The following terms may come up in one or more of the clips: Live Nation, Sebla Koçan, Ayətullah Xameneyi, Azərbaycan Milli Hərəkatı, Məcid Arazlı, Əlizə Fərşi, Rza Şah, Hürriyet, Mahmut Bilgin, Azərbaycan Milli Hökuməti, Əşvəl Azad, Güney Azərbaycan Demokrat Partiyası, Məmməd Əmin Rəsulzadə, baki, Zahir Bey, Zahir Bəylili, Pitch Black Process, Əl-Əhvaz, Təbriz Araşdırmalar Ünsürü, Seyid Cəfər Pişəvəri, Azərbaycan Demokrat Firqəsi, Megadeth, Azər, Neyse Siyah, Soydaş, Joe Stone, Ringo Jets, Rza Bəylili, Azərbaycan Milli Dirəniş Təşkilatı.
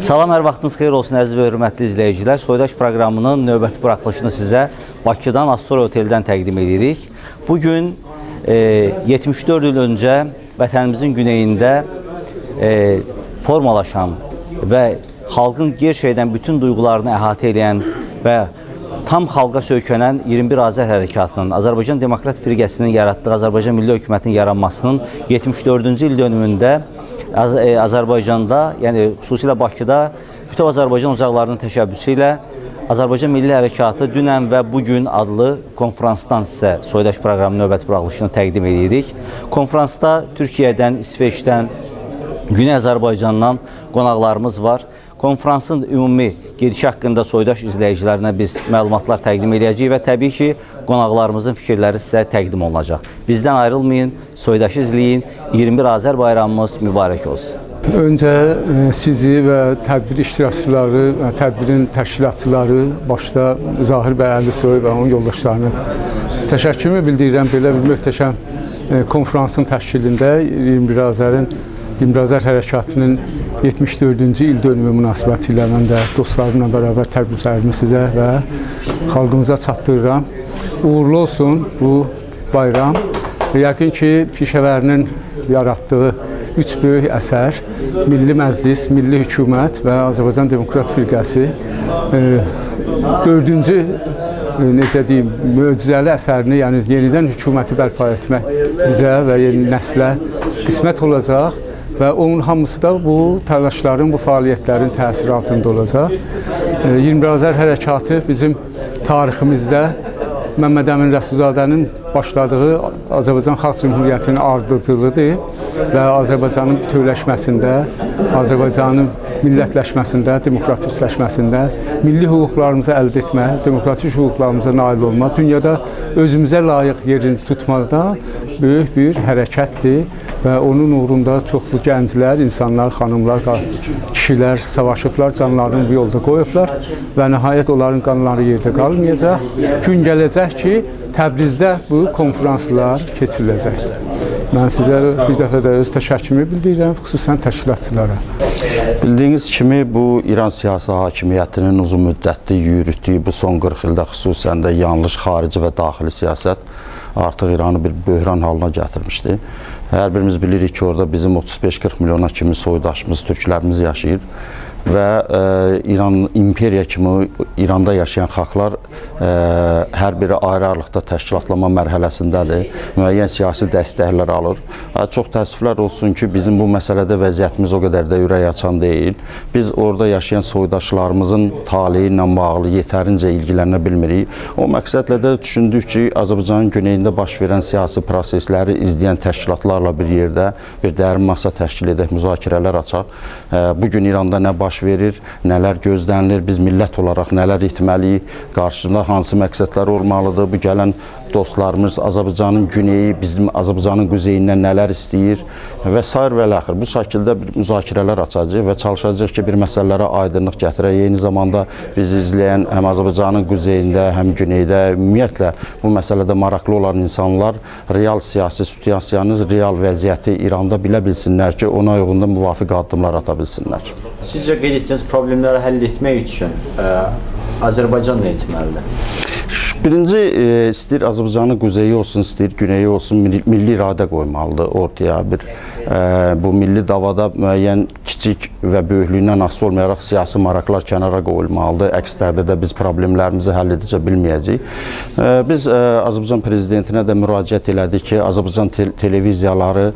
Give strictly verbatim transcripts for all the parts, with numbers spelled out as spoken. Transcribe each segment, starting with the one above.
Salam, hər vaxtınız xeyir olsun əziz və hörmətli izləyicilər. Soydaş proqramının növbəti buraxılışını sizə Bakıdan Astoria Oteldən təqdim edirik. Bugün e, yetmiş dörd il öncə vətənimizin güneyində e, formalaşan və xalqın ger şeydən bütün duyğularını əhatə edən və tam xalqa söykənən iyirmi bir Azər Hərəkatının, Azərbaycan Demokrat Firqəsinin yaratdığı Azərbaycan Milli Hökumətinin yaranmasının yetmiş dördüncü il dönümündə Az e, Azərbaycanda, yəni xüsusilə Bakıda bütün Azərbaycan ocaqlarının təşəbbüsü ilə Azərbaycan Milli Hərəkatı dünən və bugün adlı konfransdan sizə soydaş proqramının növbəti buraxılışını təqdim edirik. Konfransda Türkiyədən, İsveçdən, Güney Azərbaycandan qonaqlarımız var. Konfransın ümumi gedişi haqqında soydaş izləyicilərinə biz məlumatlar təqdim edəcəyik və təbii ki, qonaqlarımızın fikirləri sizə təqdim olunacaq. Bizdən ayrılmayın, soydaşı izləyin. iyirmi bir Azər bayramımız mübarək olsun. Öncə sizi və tədbir iştirakçıları, tədbirin təşkilatçıları, başda Zahir Bəylili və onun yoldaşlarını təşəkkürümü bildirirəm. Belə bir möhtəşəm konfransın təşkilində iyirmi bir Azərin, iyirmi bir Azər Hərəkatının yetmiş dördüncü il dönümü münasibətilə mən də dostlarımla bərabər tədbirlərimi sizə və xalqımıza çatdırıram. Uğurlu olsun bu bayram. Yəqin ki, Pişəvərinin yaratdığı üç böyük əsər, Milli Məclis, Milli Hökumət və Azərbaycan Demokrat Firqəsi dördüncü, necə deyim, möcüzəli əsərini, yəni yenidən hökuməti bərpa etmək bizə və yeni nəslə qismət olacaq və onun hamısı da bu təlaşların, bu fəaliyyətlərin təsiri altında olacaq. iyirmi bir Azər Hərəkatı bizim tariximizdə Məmməd Əmin Rəsulzadənin başladığı Azərbaycan Xalq Cümhuriyyətinin ardıcılığıdır və Azərbaycanın bütövləşməsində, Azərbaycanın millətləşməsində, demokratikləşməsində, milli hüquqlarımızı əldə etmə, demokratik hüquqlarımıza nail olma, dünyada özümüzə layiq yerini tutmada böyük bir hərəkətdir və onun uğrunda çoxlu gənclər, insanlar, xanımlar, kişilər savaşıblar, canlarını bu yolda qoyublar və nəhayət onların qanları yerdə qalmayacaq. Gün gələcək ki, Təbrizdə bu konferanslar keçiriləcəkdir. Mən sizə bir dəfə də öz təşəkkürümü bildirirəm, xüsusən təşkilatçılara. Bildiyiniz kimi, bu İran siyasi hakimiyyətinin uzun müddətli yürütdüyü bu son qırx ildə xüsusən də yanlış xarici və daxili siyasət artıq İranı bir böhran halına gətirmişdi. Hər birimiz bilirik ki, orada bizim otuz beş qırx milyona kimi soydaşımız, türklərimiz yaşayır və e, İran imperiya kimi İranda yaşayan xalqlar e, hər biri ayrı-ayrılıqda təşkilatlanma mərhələsindədir, müəyyən siyasi dəstəklər alır. Çox təəssüflər olsun ki, bizim bu məsələdə vəziyyətimiz o qədər də ürək açan deyil. Biz orada yaşayan soydaşlarımızın taleyi ilə bağlı yetərincə ilgilənə bilmirik. O məqsədlə də düşündük ki, Azərbaycanın güneyində baş verən siyasi prosesləri izləyən təşkilatlarla bir yerdə bir dərin masa təşkil edək, müzakirələr açaq. E, bugün İranda nə baş verir, nələr gözlənilir, biz millət olaraq nələr etməliyik, qarşısında hansı məqsədlər olmalıdır, bu gələn dostlarımız Azərbaycanın güneyi, bizim Azərbaycanın quzeyindən nələr istəyir və s. və ləxir. Bu şəkildə bir müzakirələr açacaq və çalışacaq ki, bir məsələlərə aydınlıq gətirək. Eyni zamanda bizi izləyən həm Azərbaycanın quzeyində, həm güneydə, ümumiyyətlə bu məsələdə maraqlı olan insanlar real siyasi situasiyanız, real vəziyyəti İranda bilə bilsinlər ki, ona uyğun da müvafiq addımlar ata bilsinlər. Sizcə qeyd etdiyiniz problemləri həll etmək üçün Azərbaycan nə etməlidir? Birinci, istəyir Azərbaycanın quzeyi olsun, istəyir güneyi olsun, milli iradə qoymalıdır ortaya bir. Bu milli davada müəyyən kiçik və böyüklüyündən asılı olmayaraq siyasi maraqlar kənara qoyulmalıdır. Əks təqdirdə biz problemlərimizi həll edəcə bilməyəcəyik. Biz Azərbaycan prezidentinə də müraciət elədik ki, Azərbaycan televiziyaları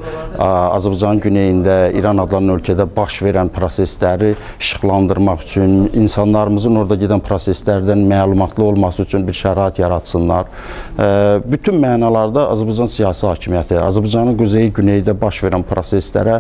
Azərbaycanın güneyində, İran adlanan ölkədə baş verən prosesləri işıqlandırmaq üçün, insanlarımızın orada gedən proseslərdən məlumatlı olması üçün bir şərait yaratsınlar. Bütün mənalarda Azərbaycan siyasi hakimiyyəti, Azərbaycanın quzeyi, güneydə baş verən proseslərə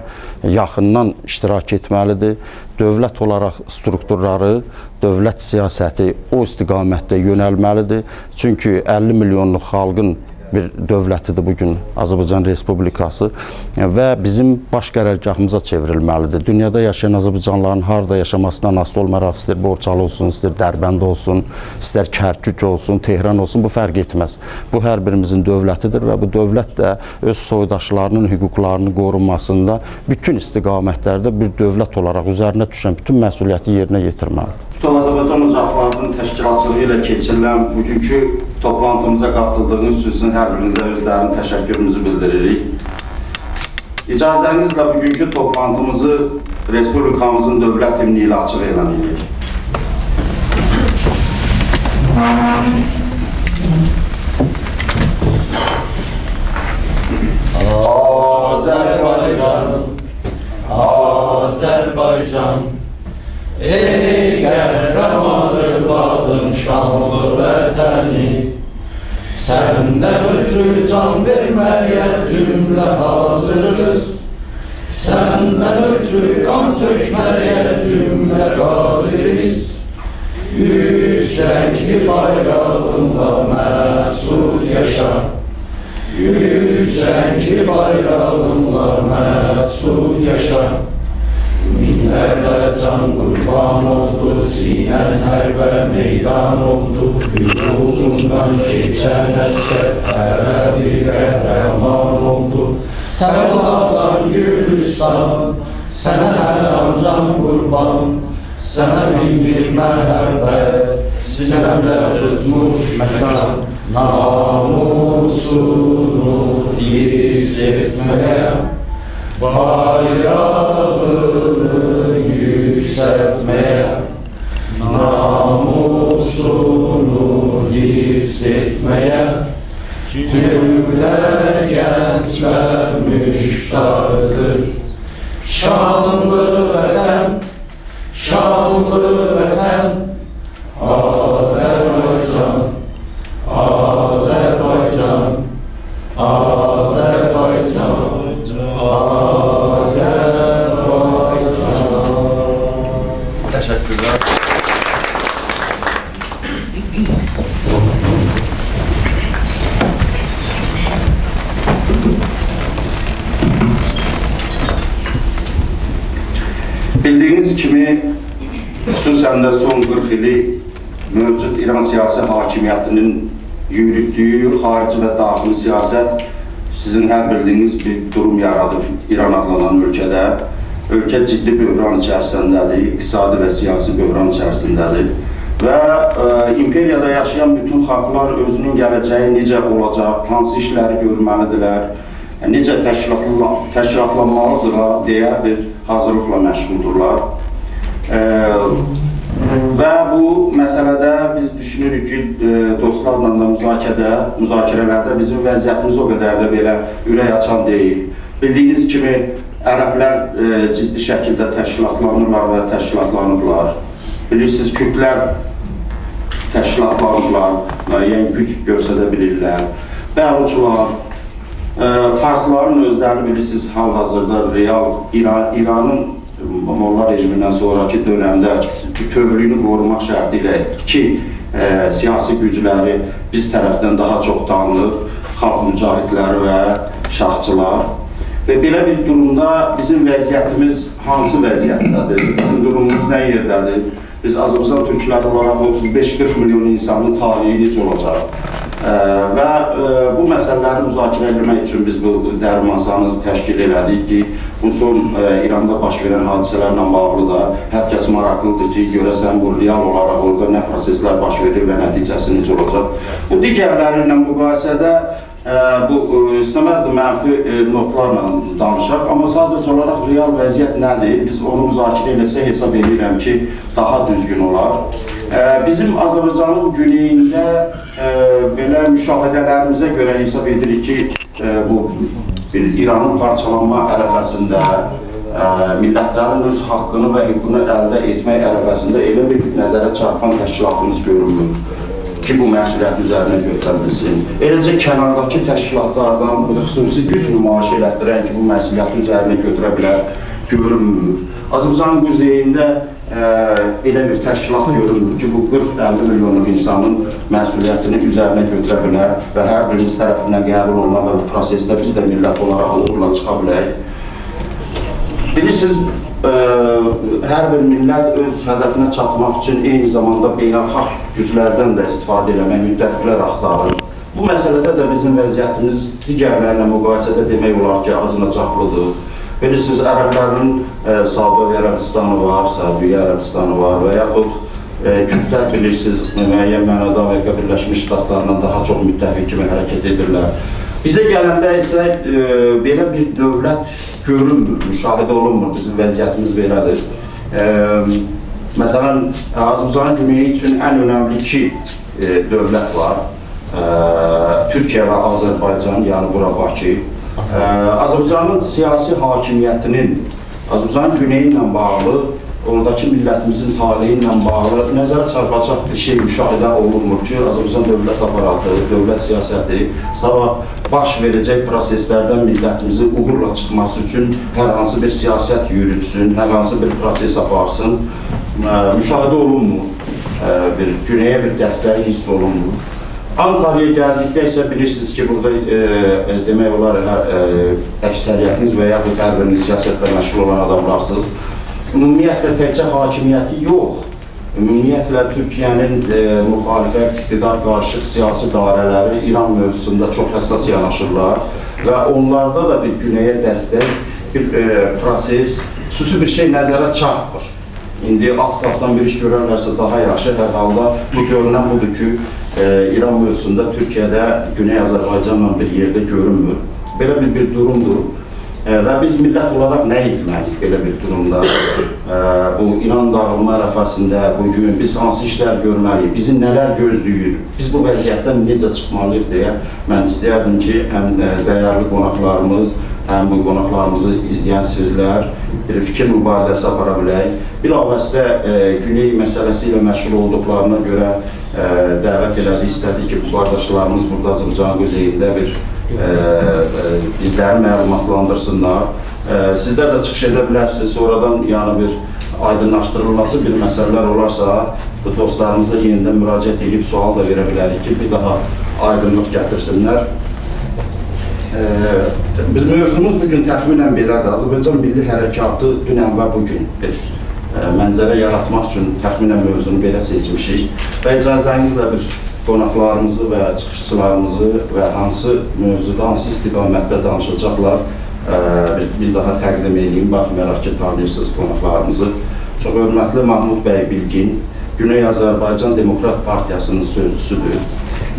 yaxından iştirak etməlidir. Dövlət olaraq strukturları, dövlət siyasəti o istiqamətdə yönəlməlidir. Çünki əlli milyonluq xalqın bir dövlətidir bugün Azərbaycan Respublikası və bizim baş qərargahımıza çevrilməlidir. Dünyada yaşayan Azərbaycanların harada yaşamasından asılı olmayaraq, istər Borçalı olsun, istər Dərbənd olsun, istər Kərkük olsun, Tehran olsun, bu fərq etməz. Bu hər birimizin dövlətidir və bu dövlət də öz soydaşlarının hüquqlarını qorunmasında bütün istiqamətlərdə bir dövlət olaraq üzərinə düşən bütün məsuliyyəti yerinə yetirməlidir. Tutan Azərbaycan Ocaqlarının təşkilatçılığı ilə keçirilən bugünkü toplantımıza qatıldığınız üçün hər birinizə özlərinin təşəkkürümüzü bildiririk. İcazənizlə bugünkü toplantımızı Respublikamızın dövlət himni ilə açıq elan edirik. Azərbaycan, Azərbaycan, ey qəhrəmanı qadın şanlı vətəni, səndən ötrü can verməyə cümlə hazırız, səndən ötrü qan tökməyə cümlə qadiriz. Üç rəngli bayrağında məsud yaşa, üç rəngli bayrağında məsud yaşa. Minlərlə can qurban oldu, sinən hərbə meydan oldu, hüququndan keçən əsgər hərə bir qəhrəman oldu. Sən Hasan Gülüstan, sənə hər an can qurban, sənə mindir məhəbbət, sinəmlə tutmuş məkan, namusunu biz etməyə, bayrağını yüksəltməyə, namusunu yükseltməyə, tümlər gənclər müştardır. Şanlı vətən, şanlı vətən, Azərbaycan, Azərbaycan, Azərbaycan, Azərbaycan. Təşəkkürlər. Bildiyiniz kimi, xüsusən də son qırx ili mövcud İran siyasi hakimiyyətinin yürütdüyü xarici və daxili siyasət sizin hər bildiyiniz bir durum yaradıb İran adlanan ölkədə. Ölkə ciddi böhran içərisindədir, iqtisadi və siyasi böhran içərisindədir və e, imperiyada yaşayan bütün xalqlar özünün gələcəyi necə olacaq, hansı işləri görməlidirlər, necə təşkilatlanmalıdırlar deyə bir hazırlıqla məşğuldurlar e, və bu məsələdə biz düşünürük ki, e, dostlarla da müzakirədə, müzakirələrdə bizim vəziyyətimiz o qədər də belə ürək açan deyil. Bildiyiniz kimi, ərəblər e, ciddi şəkildə təşkilatlanırlar və təşkilatlanıblar. Bilirsiniz, Kürdlər təşkilatlanırlar, müəyyən güc göstərə bilirlər. Bəluçlar, Farsların özlərini bilirsiniz, hal-hazırda real İran, İranın Molla rejimindən sonraki dönəmdə bütövlüyünü qorumaq şərti ilə iki e, siyasi gücləri biz tərəfdən daha çox tanınır, xalq mücahidləri və şahçılar. Və belə bir durumda bizim vəziyyətimiz hansı vəziyyətdədir, bizim durumumuz nə yerdədir? Biz Azərbaycan türkləri olaraq otuz beş qırx milyon insanın taleyi necə olacaq? Ee, və e, bu məsələləri müzakirə etmək üçün biz bu dərmanxananı təşkil elədik ki, bu son e, İranda baş verən hadisələrlə bağlı da hər kəs maraqlıdır ki, görəsən bu real olaraq orada nə proseslər baş verir və nəticəsi necə olacaq. Bu digərləri ilə müqayisədə e, bu e, istəməzdir mənfi e, notlarla danışaq, amma sadəcə olaraq real vəziyyət nədir? Biz onu müzakirə eləsək hesab edirəm ki, daha düzgün olar. Bizim Azərbaycanın güneyində e, belə müşahidələrimizə görə hesab edirik ki, e, bu İranın parçalanma ərəfəsində, e, millətlərin öz haqqını və hüququnu əldə etmək ərəfəsində elə bir nəzərə çarpan təşkilatımız görünmür ki, bu məsuliyyət üzərinə götürülsün. Eləcə kənardakı təşkilatlardan xüsusi güc nümayiş elətdirən ki, bu məsuliyyəti üzərinə götürə bilər, görünmür. Azərbaycanın quzeyində elə bir təşkilat görürük ki, bu qırx əlli milyonluq insanın məsuliyyətini üzərinə götürə bilər və hər birimiz tərəfindən qəbul oluna və bu prosesdə biz də millət olaraq uğurla çıxa bilərik. Bilirsiniz, hər bir millət öz hədəfinə çatmaq üçün eyni zamanda beynəlxalq güclərdən də istifadə eləmək, müttəfiqlər axtarır. Bu məsələdə də bizim vəziyyətimiz digərlərlə müqayisədə demək olar ki, acınacaqlıdır. Bilirsiniz, ərəblərin Saudi Ərəbistanı var, Səudi Ərəbistanı var və yaxud kütlət bilirsiniz, müəyyən mənada Amerika Birləşmiş Ştatlarla daha çox müttəfiq kimi hərəkət edirlər. Bizə gələndə isə belə bir dövlət görünmür, müşahidə olunmur, bizim vəziyyətimiz belədir. Məsələn, Azərbaycan Cümhuriyyəti üçün ən önəmli iki dövlət var. Türkiyə və Azərbaycan, yəni bura Bakı. Azərbaycanın siyasi hakimiyyətinin, Azərbaycanın güneyi ilə bağlı, oradakı millətimizin taliyi ilə bağlı nəzər çarpacaq bir şey müşahidə olunmur ki, Azərbaycan dövlət aparatı, dövlət siyasəti sabah baş verəcək proseslərdən millətimizin uğurla çıxması üçün hər hansı bir siyasət yürütsün, hər hansı bir proses aparsın, müşahidə olunmur, güneyə bir dəstəyi hiss olunmur. Antalya'ya gəldikdə isə bilirsiniz ki, burada demək olar əksəriyyətiniz və yaxud hər birinin siyasətlə məşğul olan adamlarsınız. Ümumiyyətlə, təkcə hakimiyyəti yox. Ümumiyyətlə, Türkiyənin müxalifət, iqtidar qarşıq siyasi dairələri İran mövzusunda çox həssas yanaşırlar və onlarda da bir güneyə dəstək, bir proses, xüsusi bir şey nəzərə çarpır. İndi alt qatdan bir iş görərlərsə daha yaxşı, hər halda bu görünən budur ki, İran mövzusunda Türkiyədə Güney Azərbaycanla bir yerdə görünmür. Belə bir durumdur və biz millət olaraq nə etməliyik belə bir durumda? Bu İran dağılma ərəfəsində bugün biz hansı işlər görməliyik, bizi nələr gözləyir, biz bu vəziyyətdən necə çıxmalıyıq deyə mən istəyərdim ki, həm dəyərli qonaqlarımız, həm bu qonaqlarımızı izləyən sizlər bir fikir mübadiləsi apara biləyik. Bilavasitə Güney məsələsi ilə məşğul olduqlarına görə dəvət elədik, istədik ki, bu qardaşlarımız burada Azərbaycan qüzeyində bir bizləri məlumatlandırsınlar. Sizlər də çıxış edə bilərsiniz, oradan yəni bir aydınlaşdırılması bir məsələlər olarsa, bu dostlarımıza yenidən müraciət edib sual da verə bilərik ki, bir daha aydınlıq gətirsinlər. Biz mövzumuz bugün təxminən belədir. Azərbaycan Milli Hərəkatı dünən və bugün bir mənzərə yaratmaq üçün təxminən mövzunu belə seçmişik və icazənizlə bir qonaqlarımızı və çıxışçılarımızı və hansı mövzuda, hansı istiqamətdə danışacaqlar bir daha təqdim edeyim, baxmayaraq ki, tanıyırsınız qonaqlarımızı. Çox hörmətli Mahmut bəy Bilgin, Güney Azərbaycan Demokrat Partiyasının sözcüsüdür.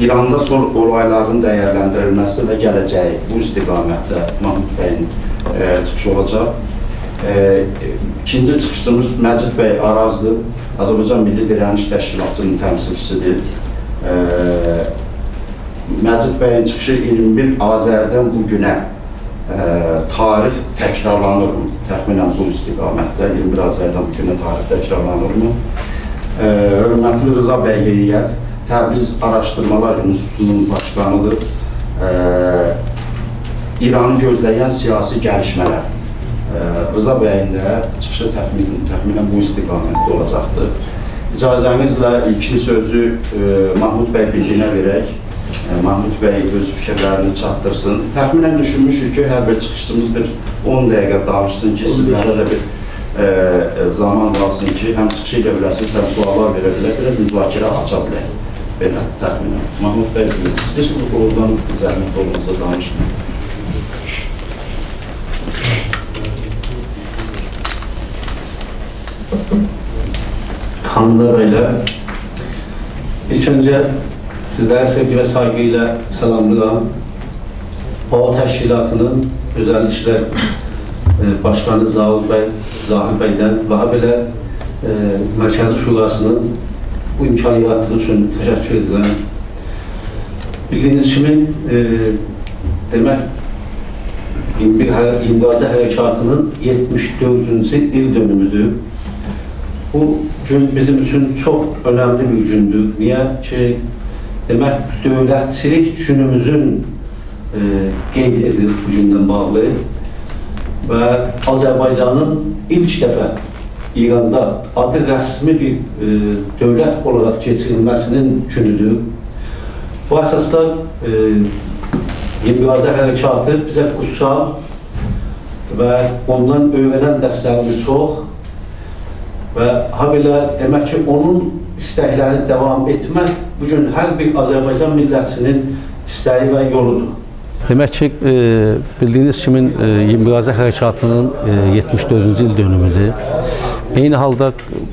İranda son olayların dəyərləndirilməsi və gələcəyi bu istiqamətdə Mahmud bəyin çıxışı olacaq. İkinci çıxışımız Məcid bəy Arazlı, Azərbaycan Milli Dirəniş Təşkilatının təmsilçisidir. Məcid bəyin çıxışı iyirmi bir Azərdən bu günə tarix təkrarlanırmı? Təxminən bu istiqamətdə iyirmi bir Azərdən bu günə tarix təkrarlanırmı? Hörmətli Rza Bəylili Təbriz Araşdırmalar Ünsürünün başqanıdır. İranı gözləyən siyasi gəlişmələr. Rza bəyin də çıxışı təxminən bu istiqamətdə olacaqdır. İcazənizlə ilkin sözü Mahmud bəy Bilginə verək. Mahmud bəy öz fikirlərini çatdırsın. Təxminən düşünmüşük ki, hər bir çıxışımız bir on dəqiqə danışsın ki, sizlərə də bir zaman qalsın ki, həm çıxışı ilə biləsiniz, həm suallar verə bilək, biraz müzakirə aça bilək. Belə təxminəm. Mahmud bəy, istəyirsin bu qoldan zəhmət olunsa danışın. Xanımlar, bəylər, ilk öncə sizlərə sevgi və saygı ilə salamlayıram. O təşkilatının özəl işlər başqanı Zahir bəy, Zahir bəydən daha belə Mərkəzi Şurasının bu imkanı yaratdığı üçün təşəkkür edirəm. Bildiyiniz kimi, demək, İndazə Hərəkatının yetmiş dördüncü il dönümüdür. Bu gün bizim üçün çox önəmli bir gündür. Niyə ki, demək, dövlətçilik günümüzün qeyd edilir bu gündən bağlı və Azərbaycanın ilk dəfə İranda adı rəsmi bir e, dövlət olarak keçirilməsinin günüdür. Bu əsasda e, Güney Azərbaycan Hərəkatı bizə qutsal və ondan öyrənən dərslərimiz çox və habelə demək ki, onun istəklərini davam etmək bugün hər bir Azərbaycan millətçinin istəyi və yoludur. Demək ki, e, bildiyiniz kimi e, Güney Azərbaycan Hərəkatının e, yetmiş dördüncü il dönümüdür. Eyni halda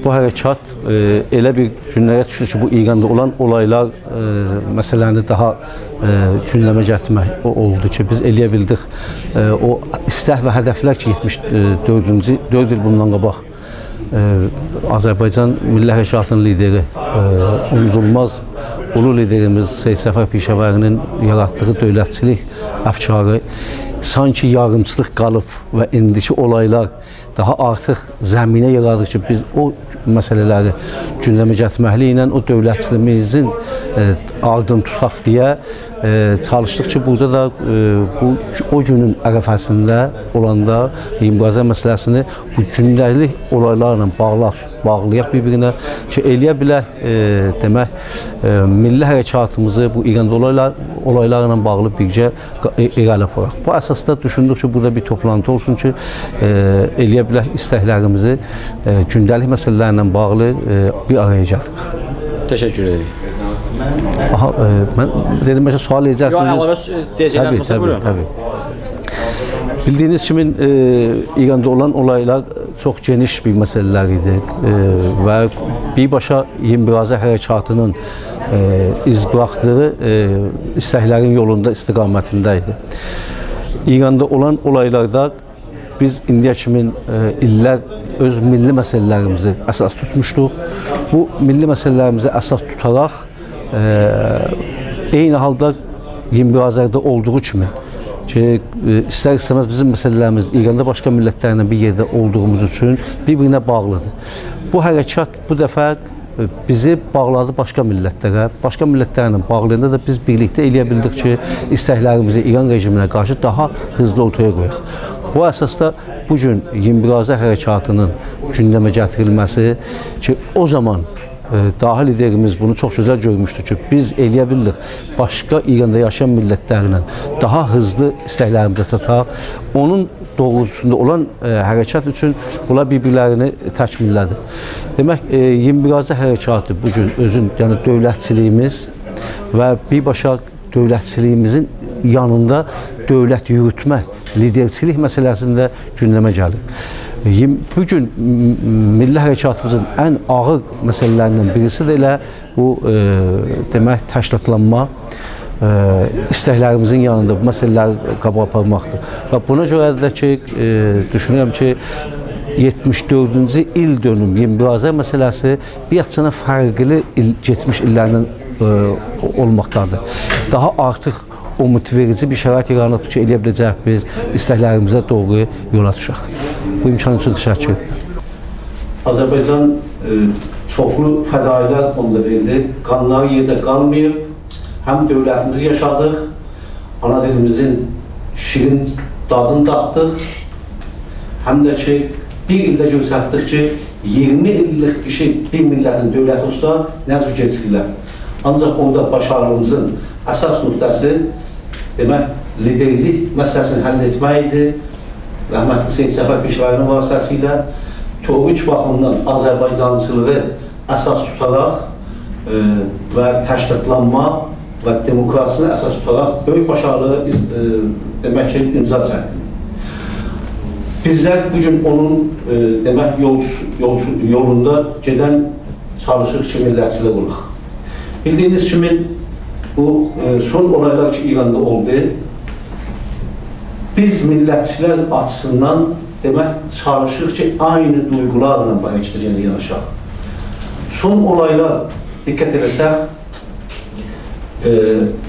bu hərəkat e, elə bir günlərə düşür ki, bu İranda olan olaylar e, məsələni daha e, gündəmə gətirmək oldu ki, biz eləyə bildik. E, o istək və hədəflər ki, yetmiş dördüncü dörd il bundan qabaq e, Azərbaycan Milli Hərəkatının lideri, e, unudulmaz ulu liderimiz Seyid Cəfər Pişəvərinin yaratdığı dövlətçilik əfkarı sanki yarımçılıq qalıb və indiki olaylar daha artıq zəminə yaradıq ki, biz o məsələləri gündəmə gətirməklə o dövlətçilimizin e, ardını tutaq deyə e, çalışdıq ki, burada da e, bu, o günün ərəfəsində olanda imqazə məsələsini bu gündəlik olaylarla bağlar, bağlayaq bir-birinə ki, eləyə bilək, e, demək, e, milli hərəkatımızı bu İranda olaylar, olaylarla bağlı bircə irəli aparaq. Bu əsasda düşündük ki, burada bir toplantı olsun ki, e, eləyə istəklərimizi e, gündəlik məsələlərlə bağlı e, bir araya gətirdik. Təşəkkür edirik. Aha, e, mən dedim, bəlkə sual edəcəksiniz. Yox, əlavə deyəcəkləriniz. Bildiyiniz kimi e, İranda olan olaylar çox geniş bir məsələlər idi e, və birbaşa Güney Azərbaycan Hərəkatının e, iz bıraxdığı e, istəklərin yolunda istiqamətində idi. İranda olan olaylarda biz indiyə kimi e, illər öz milli məsələlərimizi əsas tutmuşduq. Bu milli məsələlərimizi əsas tutaraq e, eyni halda Güney Azərbaycanda olduğu kimi ki, e, istər istəməz bizim məsələlərimiz İranda başqa millətlərlə bir yerdə olduğumuz üçün bir-birinə bağlıdır. Bu hərəkat bu dəfə bizi bağladı başqa millətlərə, başqa millətlərlə bağlayanda da biz birlikdə eləyə bildik ki, istəklərimizi İran rejiminə qarşı daha hızlı ortaya qoyaq. Bu əsasda bu gün Güney Azərbaycan Hərəkatının gündəmə gətirilməsi ki, o zaman e, dahi liderimiz bunu çox gözəl görmüşdü ki, biz eləyə bildik başqa İranda yaşayan millətlərlə daha hızlı istəklərimizə çataq, onun doğrultusunda olan e, hərəkət üçün bunlar bir-birlərini təkmillədi. Demək, e, Güney Azərbaycan Hərəkatı bugün özün, yəni dövlətçiliyimiz və birbaşa dövlətçiliyimizin yanında dövlət yürütmə, liderçilik məsələsində gündəmə gəlir. Bugün milli hərəkatımızın ən ağır məsələlərindən birisi də elə bu e, demək təşkilatlanma, E, istəklərimizin yanında bu məsələləri qabağa aparmaqdır. Və buna görə də ki, e, düşünürəm ki, yetmiş dördüncü il dönüm Güney Azərbaycan məsələsi bir açıdan fərqli il, geçmiş illərinin e, olmaqdadır. Daha artıq ümidverici bir şərait yaranıb ki, eləyə biləcək biz istəklərimizə doğru yola düşək. Bu imkan üçün təşəkkür edirəm. Azərbaycan e, çoxlu fədailər onda verildi. Qanları yerdə qalmayıb. Həm dövlətimizi yaşadıq, ana dilimizin şirin dadını dadıq, həm də ki, bir ildə göstərdik ki, iyirmi illik işi bir millətin dövləti olsa nəzr keçirlər. Ancaq orada başarımızın əsas nöqtəsi, demək, liderlik məsələsini həll etmək idi. Rəhmətli Seyid Cəfər Pişəvərinin vasitəsilə tovuq baxımından Azərbaycançılığı əsas tutaraq e, və təşkilatlanma və demokrasiyasını əsas tutaraq böyük başarılı e, demək ki, imza çəkdi. Bizlər bugün onun e, demək yol, yol, yolunda gedən çalışıq ki, millətçilik olaq. Bildiyiniz kimi bu e, son olaylar ki, İranda oldu. Biz millətçilər açısından demək çalışıq ki, aynı duyğularla paylaşdıracağını yanaşaq. Son olaylar diqqət etsək, Ee,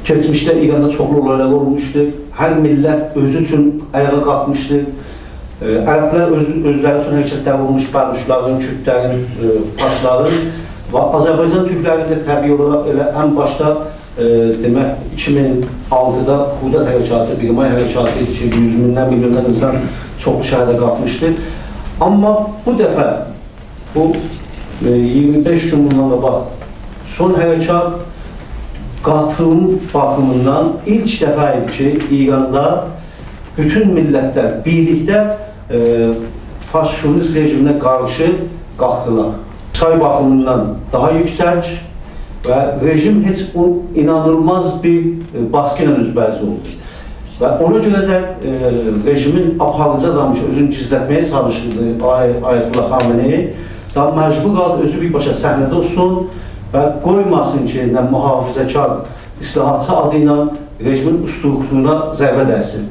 keçmişdə İranda çoxlu olaylar olmuşdu. Hər millət özü üçün ayağa qalxmışdı. Ee, Ərəblər öz, özləri üçün hərəkətlər olmuş, Bərquşların, Kürdlərin, e, Paşların və Azərbaycan Türkləri də təbii olaraq elə ən başda e, demək iki min altıda Xudat hərəkatı, bir may hərəkatı idi ki, yüz mindən milyondan insan çoxlu şəhərdə qalxmışdı. Amma bu dəfə bu e, iyirmi beş gün bundan da bax, son hərəkat qatılım bakımından ilk dəfə idi ki, İranda bütün millətlər birlikdə e, faşist rejiminə qarşı qalxdılar. Say bakımından daha yüksək və rejim heç o inanılmaz bir e, baskı ilə üzbəzi oldu. Və ona görə də e, rejimin aparıcı adamı özünü gizlətməyə çalışırdı Ayətullah Xameneyi. Daha məcbur qaldı, özü birbaşa səhnədə olsun və qoymasın ki, mühafizəkar islahatçı adı ilə rejimin usturluğuna zərbə dəysin.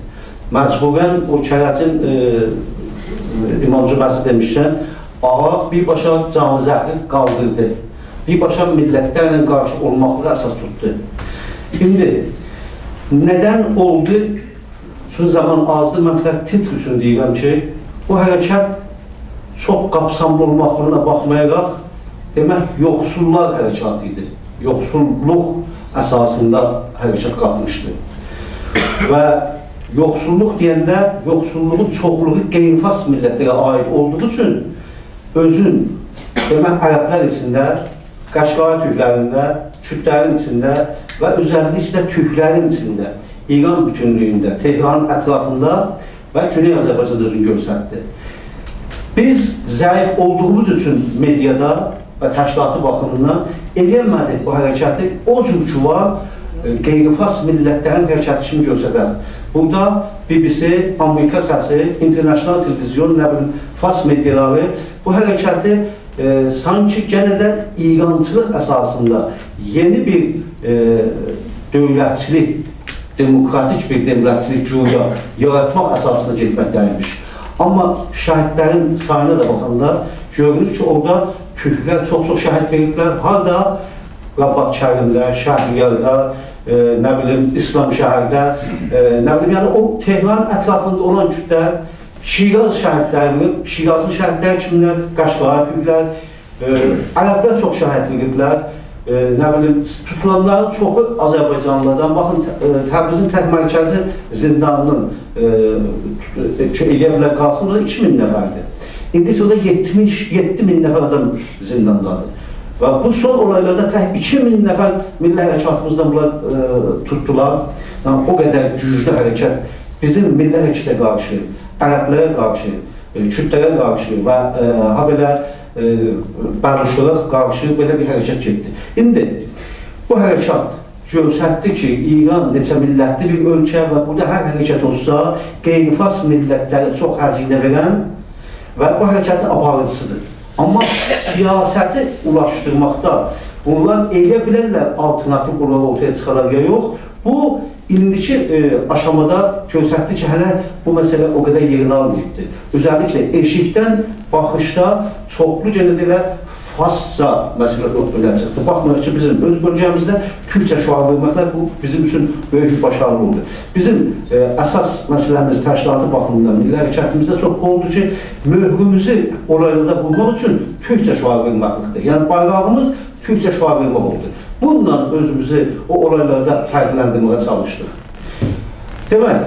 Məcburən o Kərəcin e, imamcı məsli demişkən, ağa birbaşa canizəhli qaldırdı, birbaşa millətlərlə qarşı olmaqla əsas tutdu. İndi nədən oldu? Son zaman azdır, mən fəqət titr üçün deyirəm ki, bu hərəkət çox qapsamlı olmaqlarına baxmayaraq, demək, yoxsullar hərəkatı idi. Yoxsulluq əsasında hərəkət qalmışdı. Və yoxsulluq deyəndə, yoxsulluğun çoxluğu qeyri-fars millətlərə aid olduğu üçün özün, demək, ərəblər içində, Qəşqara türklərində, Kürtlərin içində və özəlliklə türklərin içində, İran bütünlüyündə, Tehran ətrafında və Güney Azərbaycanda özünü göstərdi. Biz zəif olduğumuz üçün mediada və təşkilatı baxımından eləyəmədik bu hərəkəti, o cür ki var, qeyri-fars millətlərin hərəkəti kimi göstərək. Burada B B C, Amerika səsi, international televizyon, nə bilim, fars mediaları bu hərəkəti E, sanki gene de İrançılıq esasında yeni bir e, dövlətçilik, demokratik bir dövlətçilik cüya yaratmaq esasında getməkdəymiş. Amma şəhidlərin sayına da baxanda görünür ki, orada Türklər çox-çox şəhid veriblər. Hala Rabat Kərimdə, Şəhriyarda, e, nə bilim, İslam şəhərdə, e, nə bilim, yəni o Tehran ətrafında olan kütlər Şiraz şəhidlərini, Şirazlı şəhidlər kimlər, Qaşqara türklər, ərəblər çox şəhid veriblər, nə bilim, tutulanların çoxu Azərbaycanlılardan, baxın, Təbrizin tək mərkəzi zindanının eləyəmlər qalsın, orada iki min nəfərdir. İndi isə orada yetmiş yeddi min nəfər adam zindandadır. Və bu son olaylarda tək iki min nəfər milli hərəkatımızdan bunlar tutdular. O qədər güclü hərəkət bizim milli hərəkətə qarşı, ərəblərə qarşı, kütlərə qarşı və e, ha belə e, bəruşlara qarşı belə bir hərəkət getdi. İndi bu hərəkət göstərdi ki, İran neçə millətli bir ölkə və burada hər hərəkət olsa qeyri-fars millətləri çox həzinə verən və bu hərəkətin aparıcısıdır. Amma siyasəti ulaşdırmaqda bunlar eləyə bilərlər alternativ olaraq ortaya çıxarlar ya yox. Bu, indiki e, aşamada göstərdi ki, hələ bu məsələ o qədər yerini almayıbdır. Özellikle eşikdən baxışda çoxlu cənədə fasca məsələ ortaya çıxdı. Baxmayaq ki, bizim öz bölgəmizdə Türkçə şüar verməklə bu bizim üçün böyük bir başarı oldu. Bizim e, əsas məsələmiz təşkilatı baxımından, milli hərəkətimizdə çox oldu ki, möhrümüzü olaylarda vurmaq üçün Türkçə şüar verməkdir. Yəni bayrağımız Türkçə şüar vermək oldu. Bununla özümüzü o olaylarda fərqləndirməyə çalışdıq. Demək,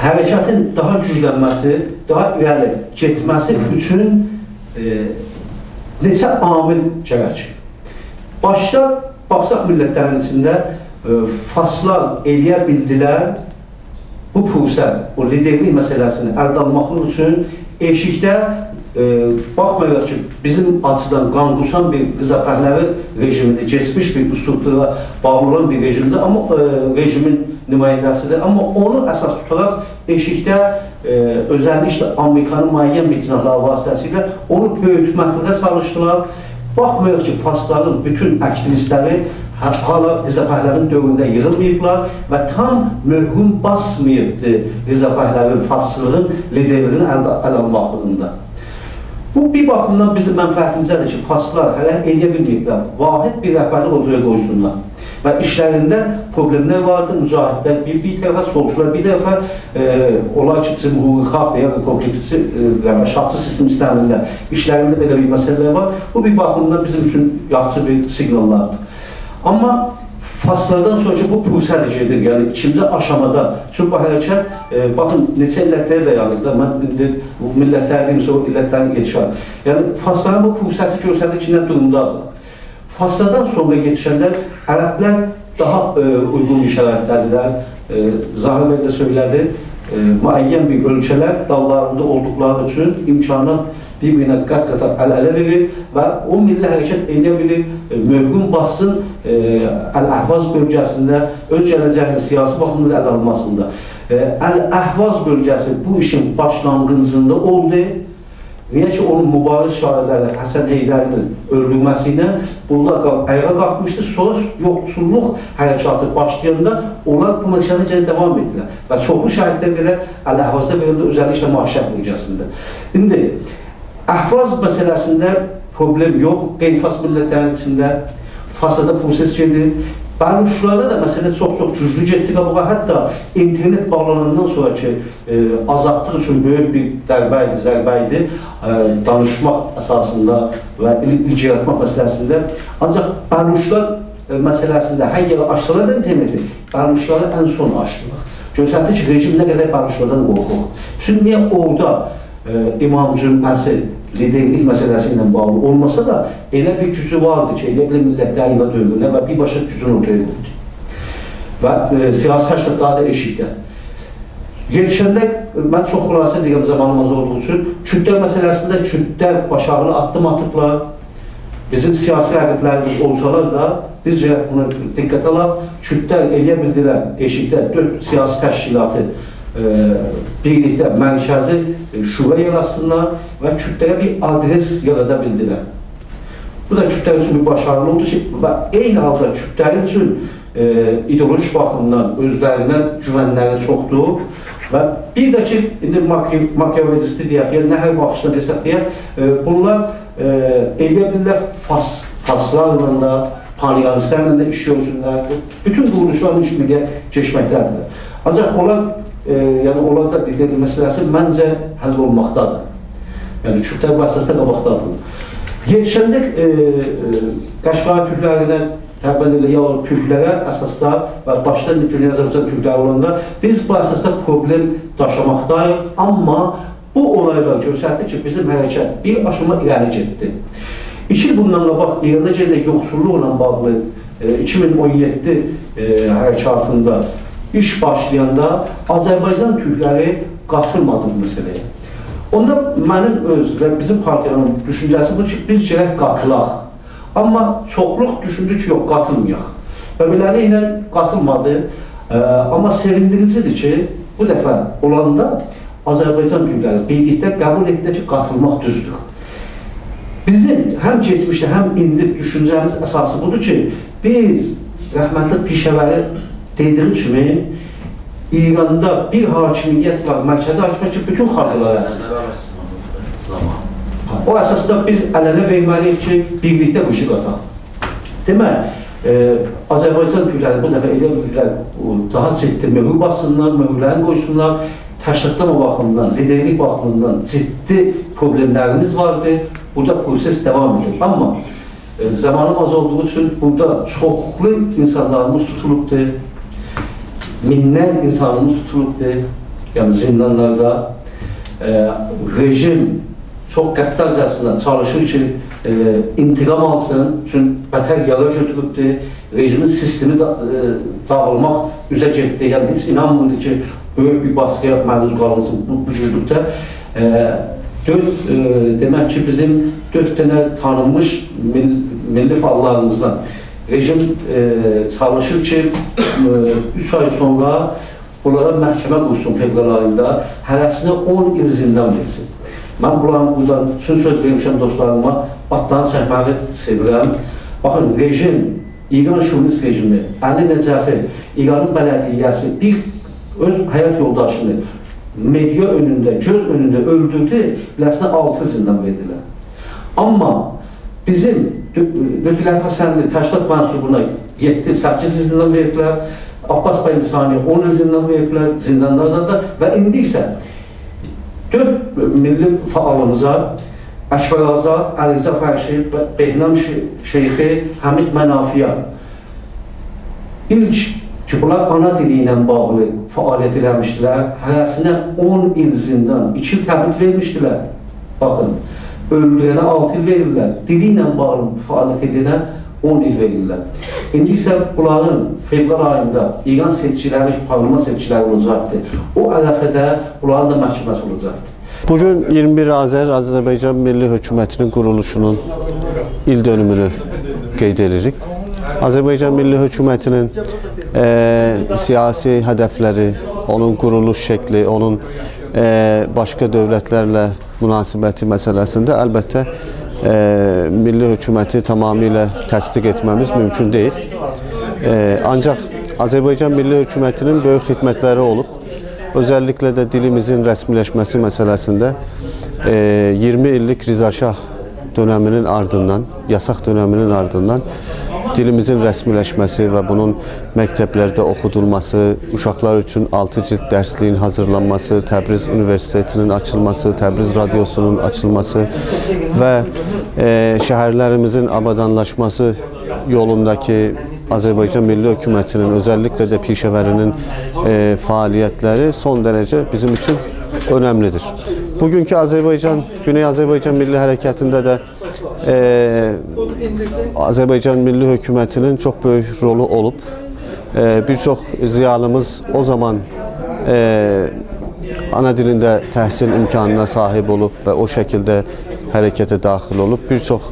hərəkətin daha güclənməsi, daha irəli getməsi üçün e, neçə amil gərək. Başda, baxsaq millətlərin içində e, faslar eləyə bildilər, bu fürsət, o liderlik məsələsini əldə almaq üçün eşikdə E, baxmayaraq ki, bizim açıdan qanqusan bir Rza Bəylili rejimində, keçmiş bir üslublara bağlı olan bir rejimdə, amma e, rejimin nümayəndəsidir. Amma onu əsas tutaraq eşikdə e, özellikle Amerikanın müəyyən bir cinahları vasitəsilə onu böyütməklə çalışdılar. Baxmayaraq ki, Fasların bütün aktivistləri hala Rza Bəylilinin dövründə yığılmayıblar və tam möhüm basmayıbdır Rza Bəylilinin Fasçılığın liderliyini ələ almaq durumunda. Bu, bir baxımdan bizim mənfəətimizdir ki, Faslar hələ eləyə bilməyiblər, vahid bir rəhbərlik ortaya qoysunlar. Və işlərində problemlər vardır, mücahidlər bir, bir tərəfə, solçular bir tərəfə, e, onlar ki, cümhuri xalq ya da kompleksçi e, şahsı sistem istəmirlər, işlərində belə bir məsələlər var. Bu, bir baxımdan bizim üçün yaxşı bir siqnallardır. Amma Fasladan sonra ki, bu pusəli gedir, yəni ikinci aşamada. Çünki bu hərəkət, e, baxın, neçə illətlərə dayanır da, mən indi bu millətlər deyimsə, o illətlərin yetişər. Yəni, faslanın bu pusəsi görsənir ki, nə durumdadır. Fasladan sonra yetişənlər, ərəblər daha e, uyğun şəraitlərdirlər. E, Zahir Bey də söylədi, e, müəyyən bir ölkələr dallarında olduqları üçün imkanat bir-birinə qat-qata əl-ələ verir və o milli hərəkət eləyə bilir, mövqün baxsın Əl-Əhvaz bölgəsində, öz gələcəyinin siyasi baxımında ələ alınmasında. Əl-Əhvaz bölgəsi bu işin başlanğıcında oldu. Niyə ki, onun mübariz şairləri Həsən Heydərinin öldürməsi ilə bunlar ayağa qalxmışdı, sonra yoxsulluq hərəkatı başlayanda onlar bu məqsədə gəlib davam etdilər və çoxlu şahidlər belə Əl-Əhvazda verildi, özəlliklə Mahşər bölgəsində. İndi Əhvaz məsələsində problem yox, qeyri-fars millətlərin içində Fasada proses gedir. Bəluşlarda da məsələ çox-çox güclü getdi qabağa. Hətta internet bağlanandan sonra ki, e, azadlıq üçün böyük bir dərbə idi, zərbə idi. E, danışmaq əsasında və ilgi yaratmaq məsələsində. Ancaq bəluşlar e, məsələsində hər yerə açdılar da interneti. Bəluşları ən son açdılar. Göstərdi ki, rejim nə qədər bəluşlardan qorxur. Çünki niyə orada e, İmamcının əsl liderlik məsələsi ilə bağlı olmasa da elə bir gücü vardı ki, elə bir millətlər ilə dövlünə və birbaşa gücünü ortaya qoydu. Və e, siyasi həştək daha da eşikdə. Yetişəndə, mən çox xülasə deyirəm zamanımız olduğu üçün, kütlər məsələsində kütlər başarılı addım atıblar. Bizim siyasi hərəkətlərimiz olsalar da, bizcə bunu diqqət alaq, kütlər eləyə bildilər eşikdə dörd siyasi təşkilatı birlikdə mərkəzi şura yarasınlar və kütləyə bir adres yarada bildilər. Bu da kütlər üçün bir başarılı oldu ki, və eyni halda kütlərin üçün e, ideoloji baxımdan özlərinə güvənləri çoxdur və bir də ki, indi makyavellisti deyək, yəni nə hər baxışına desək deyək, e, bunlar e, eləyə bilirlər fas, faslarla da, panyanistlərlə da iş görsünlər, bütün quruluşların işbirliyə keçməkdədir. Ancaq onlar E, yəni, onlar da liderlik məsələsi məncə həll olmaqdadır. Yəni, kütlər bu əsasda qabaqdadır. Yetişəndə e, e, Qaşqara türklərinə, Təbən ilə yalır türklərə əsasda və başda Güney Azərbaycan türkləri olanda biz bu əsasda problem daşımaqdayıq. Amma bu olaylar göstərdi ki, bizim hərəkət bir aşama irəli getdi. İki il bundan qabaq İranda gəldə yoxsulluqla bağlı e, iki min on yeddi e, hərəkatında İş başlayanda Azərbaycan türkləri qatılmadı bu məsələyə. Onda mənim öz və bizim partiyanın düşüncəsi bu ki, biz gərək qatılaq. Amma çoxluq düşündü ki, yox, qatılmayaq. Və beləliklə qatılmadı. E, amma sevindiricidir ki, bu dəfə olanda Azərbaycan türkləri birlikdə qəbul etdi ki, qatılmaq düzdür. Bizim həm keçmişdə, həm indi düşüncəmiz əsası budur ki, biz rəhmətli Pişəvəri dediğim kimi, İranda bir hakimiyyət var, mərkəzi hakimiyyət ki, bütün xalqlara əsasında. O əsasda biz əl-ələ verməliyik ki, birlikdə bu işi qataq. Demək, e, Azərbaycan türkləri bu dəfə elə bildilər, daha ciddi möhür basınlar, möhürlərini qoysunlar, təşkilatdan o baxımdan, liderlik baxımından ciddi problemlərimiz vardı. Burada proses devam edir. Amma e, zamanım az olduğu üçün burada çoxlu insanlarımız tutulubdu. Minlər insanımız tutulubdur, yəni zindanlarda. E, rejim çox qəddarcasına çalışır ki, e, intiqam alsın, üçün bətər yala götürübdür, rejimin sistemi da, e, dağılmaq üzə getdi. Yəni, heç inanmırdı ki, böyük bir baskıya məruz qalınsın bu, bu cürdükdə. E, dörd, e, demək ki, bizim dörd dənə tanınmış mill, milli faallarımızdan rejim e, çalışır ki, üç ay sonra onlara məhkəmə qursun fevqəladə, hərəsinə on il zindan versin. Mən buradan üçün söz vermişəm dostlarıma, batdan çəkməyi sevirəm. Baxın, rejim, İran şövinist rejimi, Əli Nəcəfi, İranın bələdiyyəsi bir öz həyat yoldaşını media önündə, göz önündə öldürdü, biləsinə altı zindan verdilər. Amma bizim Lütfiyyət Həsənli təşkilat mənsubuna yeddi səkkiz il zindan veriblər, Abbas bəy İnsani on il zindan veriblər, zindanlardan da və indi isə dörd milli faalımıza Əşvəl Azad, Əlizə Fərşi, Beynəmşi Şeyhi Həmid Mənafiyə İlk ki, bunlar ana dili ilə bağlı fəaliyyət eləmişdilər, hərəsinə on il zindan, iki il təhbis vermişdilər. Baxın, öldürənə altı il verirlər, dili ilə bağlı fəaliyyət edilənə on il verirlər. İndi isə bunların fevral ayında İran seçiciləri, parlament seçiciləri olacaqdır. O ərəfədə bunların da məhkəməsi olacaqdır. Bugün iyirmi bir Azər Azərbaycan Milli Hökumətinin quruluşunun il dönümünü qeyd edirik. Azərbaycan Milli Hökumətinin e, siyasi hədəfləri, onun quruluş şəkli, onun e, başqa dövlətlərlə münasibəti məsələsində əlbəttə e, Milli Hökuməti tamamilə təsdiq etməmiz mümkün deyil. E, ancaq Azərbaycan Milli Hökumətinin böyük xidmətləri olub. Özellikle de dilimizin resmileşmesi meselesinde yirmi illik Rza Şah döneminin ardından, yasak döneminin ardından dilimizin resmileşmesi ve bunun mekteplerde okudulması, uşaqlar için altı cilt dersliğin hazırlanması, Təbriz Üniversitetinin açılması, Təbriz Radyosunun açılması ve şehirlerimizin abadanlaşması yolundaki Azərbaycan Milli Hökumətinin, özellikle de Pişəvərinin e, faaliyetleri son derece bizim için önemlidir. Bugünkü Azərbaycan, Güney Azərbaycan Milli Hərəkatında da e, Azərbaycan Milli Hökumətinin çok büyük rolü olup, e, birçok ziyalımız o zaman e, ana dilinde təhsil imkanına sahip olup ve o şekilde hərəkətə daxil olup, birçok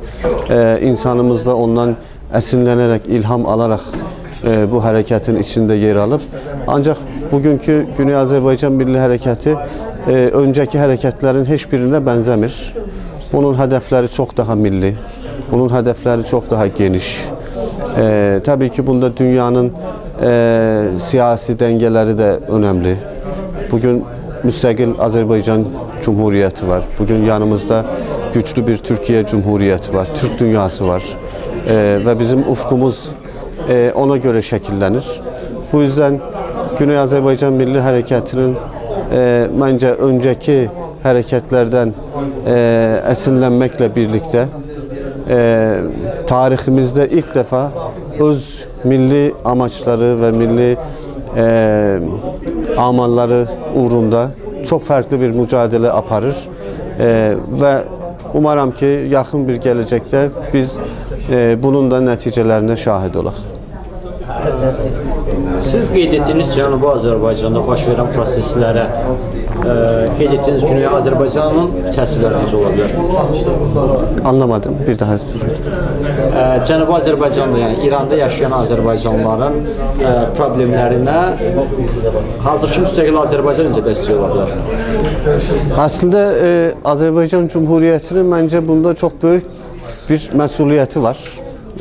e, insanımız da ondan əsinlənərək, ilham alarak e, bu hərəkətin içinde yer alıb. Ancaq bugünkü Güney Azərbaycan Milli Hərəkatı e, önceki hərəkətlərin heç birinə bənzəmir. Bunun hədəfləri çox daha milli, bunun hədəfləri çox daha geniş. E, tabii ki bunda dünyanın e, siyasi dengeleri de önemli. Bugün müstəqil Azərbaycan Cumhuriyeti var. Bugün yanımızda güçlü bir Türkiye Cumhuriyeti var. Türk dünyası var. Ee, ve bizim ufkumuz e, ona göre şekillenir. Bu yüzden Güney Azərbaycan Milli Hərəkatının e, bence önceki hareketlerden e, esinlenmekle birlikte e, tarihimizde ilk defa öz milli amaçları ve milli e, amalları uğrunda çok farklı bir mücadele aparır e, ve umarım ki yaxın bir gələcəkdə biz e, bunun da nəticələrinə şahid olaq. Siz qeyd etdiniz Cənubi Azərbaycanda baş verən proseslərə, e, qeyd etdiniz Güney Azərbaycanın təsirləriniz ola bilər. Anlamadım, bir daha e, Cənubi Azərbaycanda, yəni İranda yaşayan Azərbaycanlıların e, problemlərinə hazırki müstəqil Azərbaycan necə dəstək ola bilər? Aslında e, Azərbaycan Cumhuriyyətinin məncə bunda çox böyük bir məsuliyyəti var.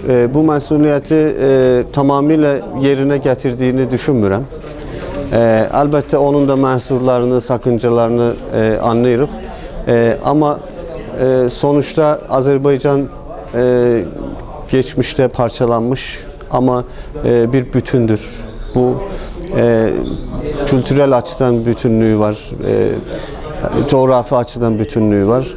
E, bu məsuliyyəti e, tamamilə yerinə gətirdiyini düşünmürəm. E, əlbəttə onun da məhsurlarını, sakıncalarını e, anlayırıq. E, amma e, sonuçta Azərbaycan e, geçmişdə parçalanmış, amma e, bir bütündür. Bu e, kültürel açıdan bütünlüyü var, e, coğrafi açıdan bütünlüyü var.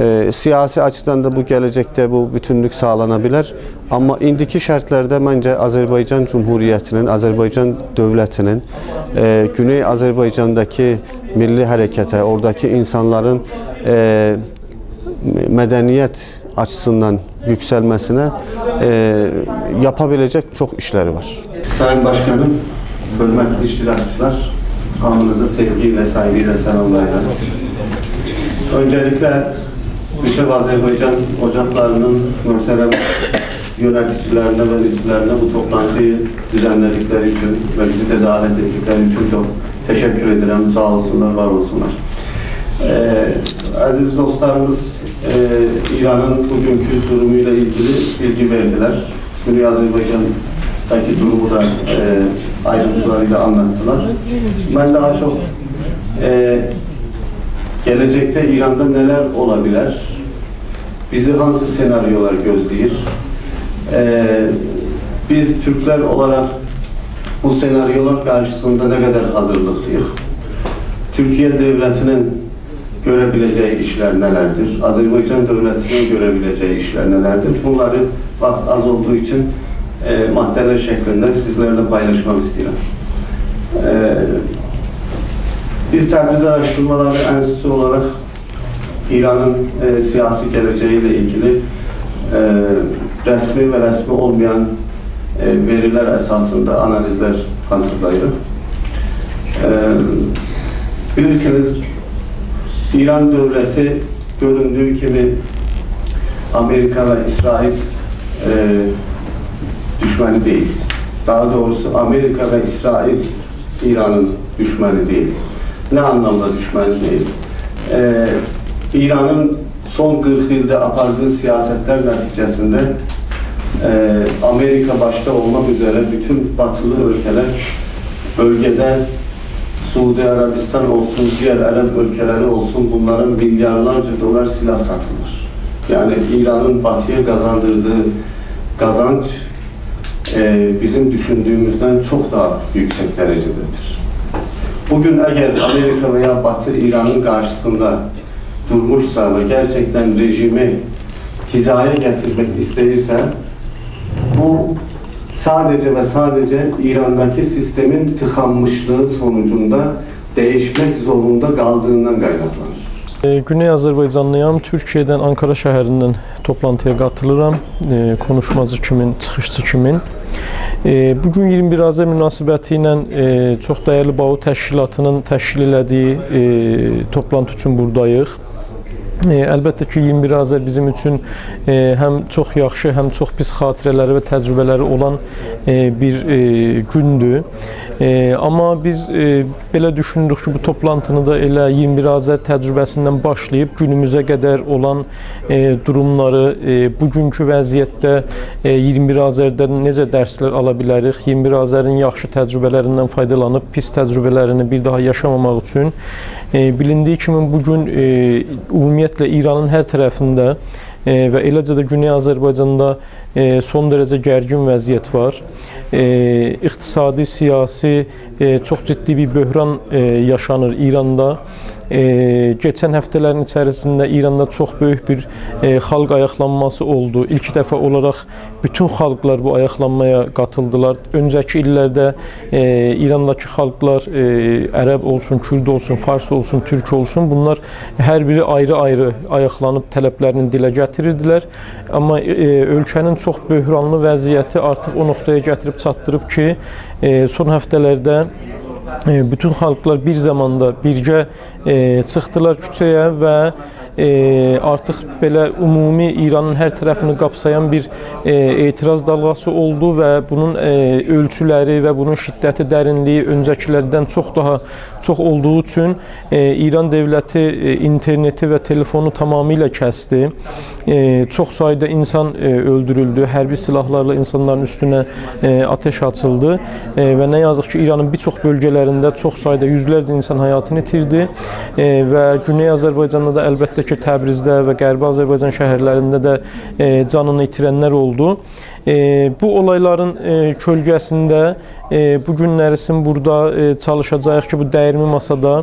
E, siyasi açıdan da bu gelecekte bu bütünlük sağlanabilir. Ama indiki şartlarda bence Azerbaycan Cumhuriyeti'nin, Azerbaycan Devleti'nin, e, Güney Azerbaycan'daki milli harekete, oradaki insanların e, medeniyet açısından yükselmesine e, yapabilecek çok işleri var. Sayın Başkanım, hörmətli iştirakçılar, hamınızı sevgiyle, saygıyla selamlayıram. Öncelikle bütün Azərbaycan ocaklarının mühterem yöneticilerine ve üstlerine bu toplantıyı düzenledikleri için ve bizi de davet ettikleri için çok teşekkür ederim. Sağ olsunlar, var olsunlar. Ee, aziz dostlarımız e, İran'ın bugünkü durumuyla ilgili bilgi verdiler. Güney Azərbaycan'daki durumu da e, ayrıntılarıyla anlattılar. Ben daha çok e, gelecekte İran'da neler olabilir? Bizi hangi senaryolar gözleyir? Ee, biz Türkler olarak bu senaryolar karşısında ne kadar hazırlıklıyız? Türkiye devletinin görebileceği işler nelerdir? Azerbaycan devletinin görebileceği işler nelerdir? Bunları vakit az olduğu için e, maddeler şeklinde sizlerle paylaşmak istiyorum. E, biz Təbriz Araşdırmalar Ünsürü olarak İranın e, siyasi geleceğiyle ilgili e, resmi ve resmi olmayan e, veriler esasında analizler hazırlayırız. E, bilirsiniz, İran devleti göründüğü gibi Amerika ve İsrail e, düşmanı değil. Daha doğrusu Amerika ve İsrail İran'ın düşmanı değil. Ne anlamda düşmanı değil? E, İran'ın son qırx ilde apardığı siyasetler neticesinde e, Amerika başta olmak üzere bütün batılı ülkeler bölgede, Suudi Arabistan olsun, diğer Arap ülkeleri olsun, bunların milyarlarca dolar silah satılır. Yani İran'ın batıya kazandırdığı kazanç e, bizim düşündüğümüzden çok daha yüksek derecededir. Bugün eğer Amerika veya Batı İran'ın karşısında durmuşsa ve gerçekten rejimi hizaya getirmek isteyirse, bu sadece ve sadece İran'daki sistemin tıkanmışlığı sonucunda değişmek zorunda kaldığından kaynaklanır. Güney Azərbaycanlıyam, Türkiye'den Ankara şəhərindən toplantıya katılıram, konuşmacı kimin, çıxışçı kimin. Bugün iyirmi bir Azər münasibəti ilə çox dəyərli Bahu təşkilatının təşkil elədiyi toplantı üçün buradayıq. Əlbəttə ki, iyirmi bir Azər bizim üçün həm çox yaxşı, həm çox pis xatirələri və təcrübələri olan bir gündür. Amma biz belə düşündük ki, bu toplantını da elə iyirmi bir Azər təcrübəsindən başlayıb günümüzə qədər olan durumları, bugünkü vəziyyətdə iyirmi bir Azərdən necə dərslər ala bilərik, iyirmi bir Azərin yaxşı təcrübələrindən faydalanıb pis təcrübələrini bir daha yaşamamaq üçün. Bilindiyi kimi bugün ümumiyyətlə İranın hər tərəfində və eləcə də Güney Azərbaycanda son dərəcə gərgin vəziyyət var. İqtisadi, siyasi çox ciddi bir böhran yaşanır İranda. Geçən həftələrin içərisində İranda çox böyük bir xalq ayaqlanması oldu. İlk dəfə olaraq bütün xalqlar bu ayaqlanmaya qatıldılar. Öncəki illərdə İrandakı xalqlar ərəb olsun, kürd olsun, fars olsun, türk olsun, bunlar hər biri ayrı-ayrı ayaqlanıb tələblərini dilə gətirirdilər. Amma ölkənin çox böhranlı vəziyyəti artıq o noxtaya gətirib çatdırıb ki, son həftələrdə bütün xalqlar bir zamanda birgə çıxdılar küçəyə və artıq belə ümumi İranın hər tərəfini qapsayan bir etiraz dalğası oldu və bunun ölçüləri və bunun şiddəti, dərinliyi öncəkilərdən çox daha çox olduğu üçün İran dövləti interneti və telefonu tamamilə kəsdi. Çox sayda insan öldürüldü, hərbi silahlarla insanların üstünə ateş açıldı və nə yazıq ki, İranın bir çox bölgələrində çox sayda yüzlərcə insan həyatını itirdi və Güney Azərbaycanda da əlbəttə ki, Təbrizdə və Qərbi Azərbaycan şəhərlərində də canını itirənlər oldu. Bu olayların kölgəsində bu günlərisin burada çalışacağıq ki, bu dəyirmi masada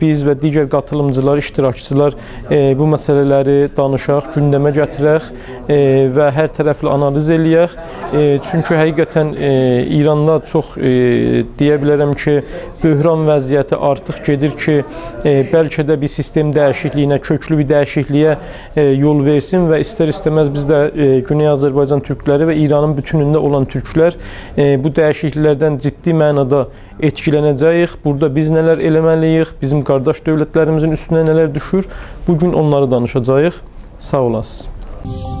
biz və digər qatılımcılar, iştirakçılar bu məsələləri danışaq, gündəmə gətirək və hər tərəfli analiz eləyək. Çünki həqiqətən İranda çox deyə bilərəm ki, böhran vəziyyəti artıq gedir ki, bəlkə də bir sistem dəyişikliyinə, köklü bir dəyişikliyə yol versin və istər-istəməz biz də Güney Azərbaycan türkləri və İranın bütünündə olan türklər bu dəyişikliklərdən ciddi mənada etkilənəcəyik. Burada biz nələr eləməliyik, bizim qardaş dövlətlərimizin üstünə nələr düşür, bugün onları danışacağıq. Sağ olasınız.